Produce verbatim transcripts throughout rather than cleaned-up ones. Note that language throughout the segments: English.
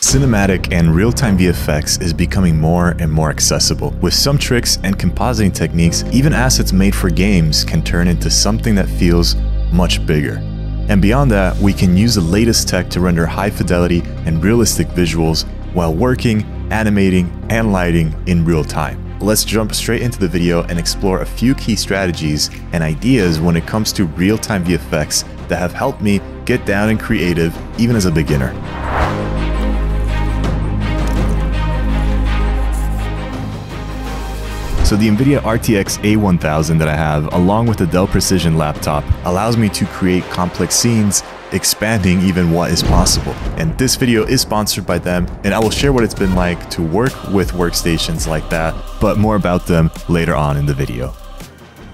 Cinematic and real-time V F X is becoming more and more accessible. With some tricks and compositing techniques, even assets made for games can turn into something that feels much bigger. And beyond that, we can use the latest tech to render high fidelity and realistic visuals while working, animating, and lighting in real time. Let's jump straight into the video and explore a few key strategies and ideas when it comes to real-time V F X that have helped me get down and creative even as a beginner. So the NVIDIA R T X A one thousand that I have, along with the Dell Precision laptop, allows me to create complex scenes, expanding even what is possible. And this video is sponsored by them, and I will share what it's been like to work with workstations like that, but more about them later on in the video.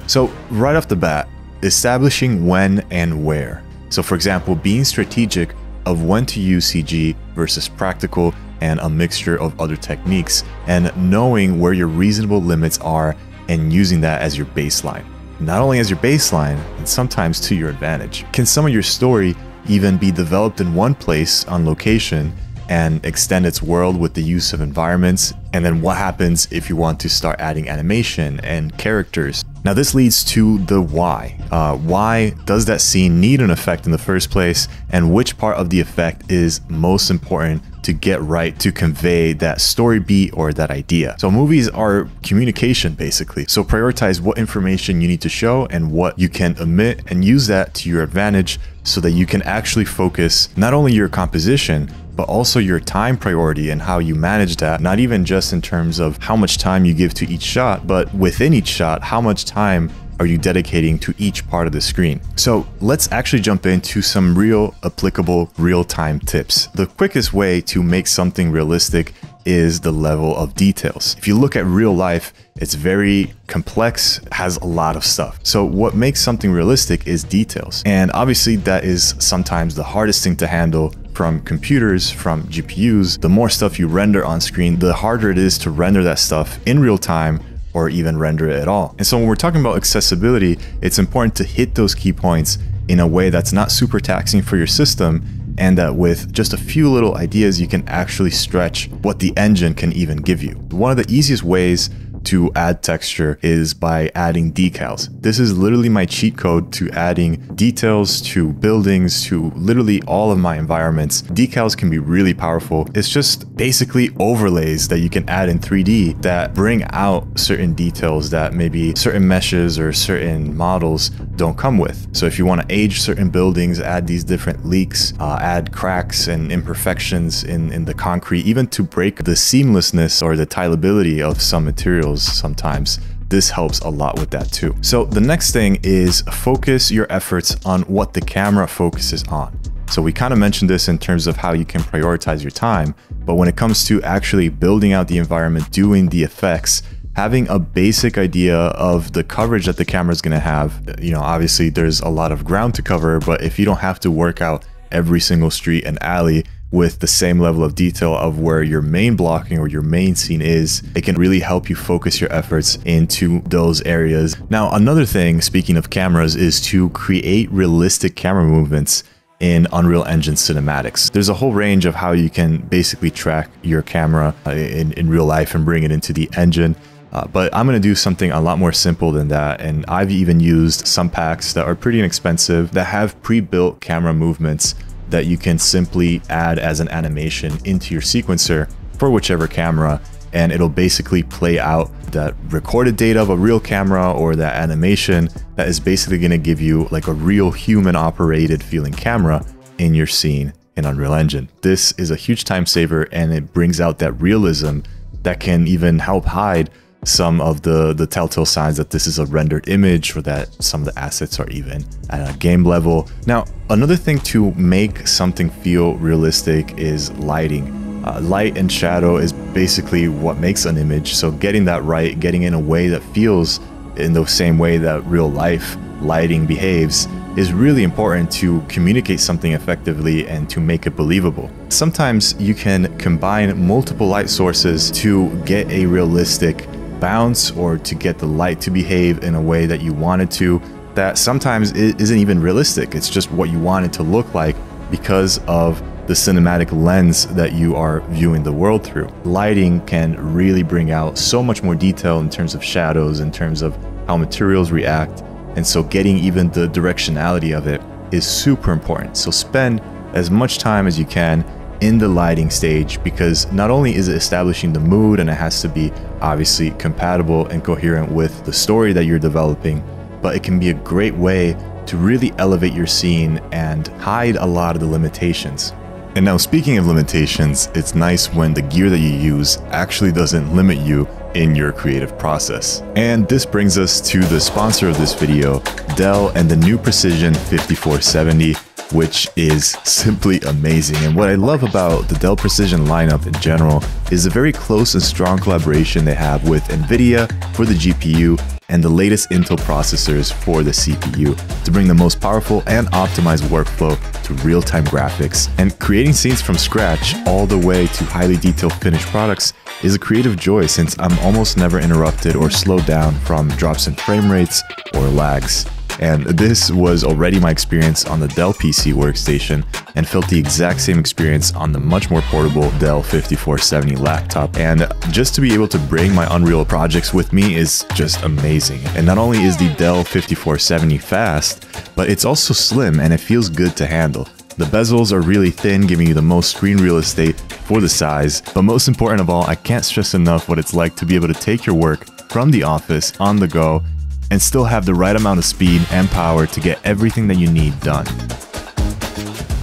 So right off the bat, establishing when and where. So for example, being strategic of when to use C G versus practical, and a mixture of other techniques, and knowing where your reasonable limits are and using that as your baseline. Not only as your baseline, and sometimes to your advantage. Can some of your story even be developed in one place on location and extend its world with the use of environments? And then what happens if you want to start adding animation and characters? Now this leads to the why. Uh, why does that scene need an effect in the first place? And which part of the effect is most important to get right to convey that story beat or that idea? So movies are communication basically. So prioritize what information you need to show and what you can omit and use that to your advantage so that you can actually focus not only your composition, but also your time priority and how you manage that, not even just in terms of how much time you give to each shot, but within each shot, how much time are you dedicating to each part of the screen? So let's actually jump into some real applicable real-time tips. The quickest way to make something realistic is the level of details. If you look at real life, it's very complex, has a lot of stuff. So what makes something realistic is details. And obviously that is sometimes the hardest thing to handle from computers, from G P Us. The more stuff you render on screen, the harder it is to render that stuff in real time or even render it at all. And so when we're talking about accessibility, it's important to hit those key points in a way that's not super taxing for your system, and that with just a few little ideas, you can actually stretch what the engine can even give you. One of the easiest ways to add texture is by adding decals. This is literally my cheat code to adding details to buildings, to literally all of my environments. Decals can be really powerful. It's just basically overlays that you can add in three D that bring out certain details that maybe certain meshes or certain models don't come with. So if you want to age certain buildings, add these different leaks, uh, add cracks and imperfections in, in the concrete, even to break the seamlessness or the tileability of some materials. Sometimes this helps a lot with that too. So the next thing is focus your efforts on what the camera focuses on. So we kind of mentioned this in terms of how you can prioritize your time, but when it comes to actually building out the environment, doing the effects, having a basic idea of the coverage that the camera is going to have, you know, obviously there's a lot of ground to cover, but if you don't have to work out every single street and alley with the same level of detail of where your main blocking or your main scene is, it can really help you focus your efforts into those areas. Now, another thing, speaking of cameras, is to create realistic camera movements in Unreal Engine cinematics. There's a whole range of how you can basically track your camera in, in real life and bring it into the engine. Uh, but I'm going to do something a lot more simple than that, and I've even used some packs that are pretty inexpensive that have pre-built camera movements that you can simply add as an animation into your sequencer for whichever camera, and it'll basically play out that recorded data of a real camera or that animation that is basically going to give you like a real human operated feeling camera in your scene in Unreal Engine. This is a huge time saver, and it brings out that realism that can even help hide some of the, the telltale signs that this is a rendered image or that some of the assets are even at a game level. Now, another thing to make something feel realistic is lighting. Uh, light and shadow is basically what makes an image. So getting that right, getting in a way that feels in the same way that real life lighting behaves is really important to communicate something effectively and to make it believable. Sometimes you can combine multiple light sources to get a realistic bounce or to get the light to behave in a way that you wanted to, that sometimes it isn't even realistic. It's just what you want it to look like because of the cinematic lens that you are viewing the world through. Lighting can really bring out so much more detail in terms of shadows, in terms of how materials react, and so getting even the directionality of it is super important. So spend as much time as you can in the lighting stage, because not only is it establishing the mood, and it has to be obviously compatible and coherent with the story that you're developing, but it can be a great way to really elevate your scene and hide a lot of the limitations. And now, speaking of limitations, it's nice when the gear that you use actually doesn't limit you in your creative process. And this brings us to the sponsor of this video, Dell, and the new Precision fifty-four seventy, which is simply amazing. And what I love about the Dell Precision lineup in general is the very close and strong collaboration they have with NVIDIA for the G P U and the latest Intel processors for the C P U to bring the most powerful and optimized workflow to real-time graphics. And creating scenes from scratch all the way to highly detailed finished products is a creative joy, since I'm almost never interrupted or slowed down from drops in frame rates or lags. And this was already my experience on the Dell P C workstation, and felt the exact same experience on the much more portable Dell fifty-four seventy laptop. And just to be able to bring my Unreal projects with me is just amazing. And not only is the Dell fifty-four seventy fast, but it's also slim and it feels good to handle. The bezels are really thin, giving you the most screen real estate for the size. But most important of all, I can't stress enough what it's like to be able to take your work from the office on the go and still have the right amount of speed and power to get everything that you need done.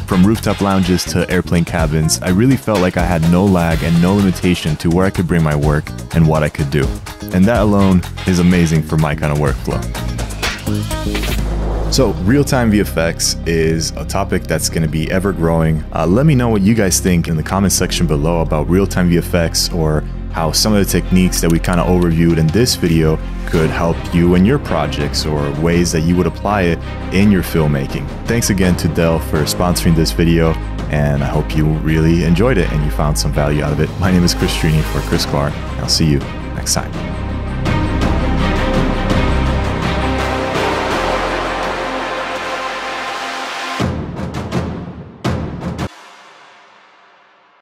From rooftop lounges to airplane cabins, I really felt like I had no lag and no limitation to where I could bring my work and what I could do. And that alone is amazing for my kind of workflow. So real-time V F X is a topic that's going to be ever-growing. Uh, let me know what you guys think in the comment section below about real-time V F X, or how some of the techniques that we kind of overviewed in this video could help you in your projects, or ways that you would apply it in your filmmaking. Thanks again to Dell for sponsoring this video, and I hope you really enjoyed it and you found some value out of it. My name is Kris Truini for Kriscoart, and I'll see you next time.